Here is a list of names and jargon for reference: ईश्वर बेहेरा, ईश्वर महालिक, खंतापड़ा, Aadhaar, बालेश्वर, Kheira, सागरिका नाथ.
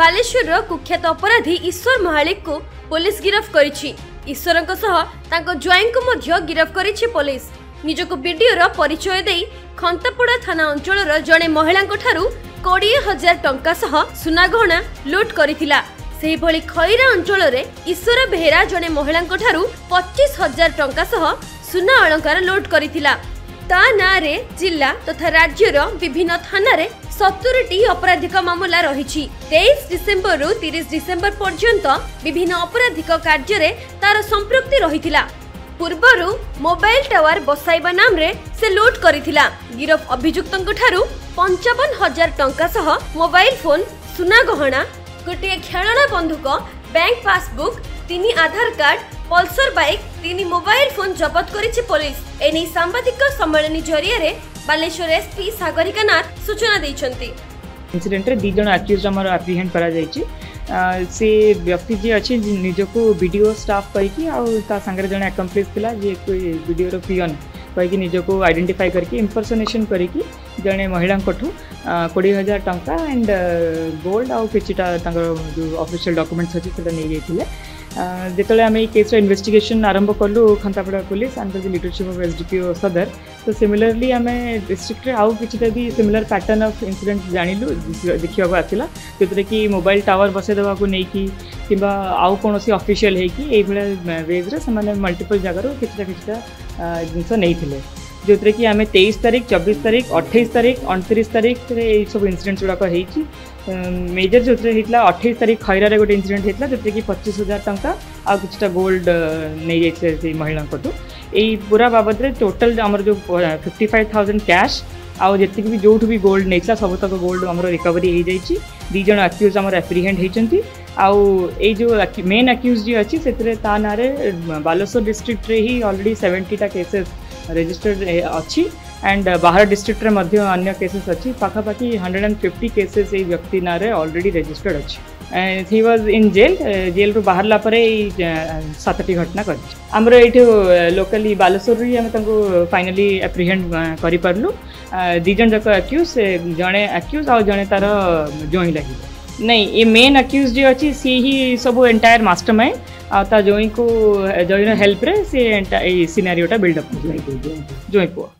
बालेश्वर कुख्यात अपराधी ईश्वर महालिक को पुलिस गिरफ्त करिछि। ईश्वरଙ୍କ सह तांको ज्वाइंको मध्य गिरफ्त करिछि पुलिस। निजको वीडियोर परिचय देई खंतापड़ा थाना अंचलर जणे महिलांको ठारू 20,000 टंका सह सुनागहना लूट करिथिला। सेही भली खैरा अंचलरे ईश्वर बेहेरा जणे महिलांको ठारू 25,000 टंका सह सुना अलंकार लूट करिथिला। ता नारे जिला तथा राज्यर विभिन्न थाना 70टी अपराधिक मामला रही। 23 डिसेम्बर 30 डिसेम्बर पर्यंत विभिन्न अपराधिक कार्य तार संप्रति रही। पूर्वर मोबाइल टावर बसाइबा नाम रे से लूट कर गिरफ अभियुक्तों ठारू 55,000 टंका सह मोबाइल फोन, सुना गहना, गोटे खेलना बंधुक, bank passbook, 3 Aadhaar card, Pulsar bike, 3 mobile phone जब्त करिछि पुलिस। एने सांबादिक सम्मेलन जरिया रे बालेश्वर एसपी सागरिका नाथ सूचना दैछन्ति। इंसिडेंट रे दी जण अक्यूज हमर एप्रिहेंड करा जायछि। से व्यक्ति जे अछि निज को वीडियो स्टाफ कहि कि आ ता संगे जण अकम्प्लिस थिला जे कोई वीडियो रो पियन कहि कि निज को आइडेंटिफाई करके इंपर्सोनेशन करि कि जणे महिला कोठू 20,000 टंका एंड गोल्ड आ किछटा तांकर जो ऑफिशियल डॉक्यूमेंट्स अछि सेटा नै जायथिले। जितने आम केस इन्वेस्टिगेशन आरंभ कलु खंतापड़ा police under the leadership of SDPO सदर। तो सिमिलरली आम डिस्ट्रिक्ट आउ कि भी सिमिलर पैटर्न ऑफ इंसिडेंट जानिलु देखा आसला जो कि मोबाइल टावर बसईदेवा नहीं कि आउ कौन ऑफिशियल है वेज्रे से मल्टीपल जगार किछटा जिनस नहीं जो कि आम 23 तारीख, 24 तारीख, 28 तारीख, 29 तारीख ये सब इनसीडेंट्स गुड़ाक होती। मेजर जो होता 28 तारीख खैरार गोटे इनसीडेंट होता जो कि 25,000 टंका आ कि गोल्ड नहीं जाए महिला पूरा बाबद टोटल आमर जो 55,000 कैश आउ जी भी जो भी गोल्ड नहीं सबतक गोल्ड आम रिकवरी हो जाए। दी जन आक्यूज आम एप्रिहेड होती। आउ ये जो मेन आक्यूज जी अच्छी से ना बालेश्वर डिस्ट्रिक्ट ही अलरेडी 70टा केसेस रजिस्टर्ड अच्छी एंड बाहर डिस्ट्रिक्ट रे मध्य अन्य केसेस अच्छी पाखापाखी 150 केसेस ये व्यक्ति ना रे ऑलरेडी रजिस्टर्ड अच्छी। And he was in jail. Jail रू बाहर ला परे 7टी घटना करी आमर ये लोकाली बालेश्वर ही आम फाइनाली एप्रिहेड करी परलु। दी जन जाक एक्यूज जड़े एक्यूज आ जड़े तार जोई लगे नहीं ये मेन अक्यूज जी अच्छी सी ही सब एंटायर मास्टरमाइंड आता जोई को जोईर हेल्प रे से सिनेरियोटा बिल्डअप जोई पुआ।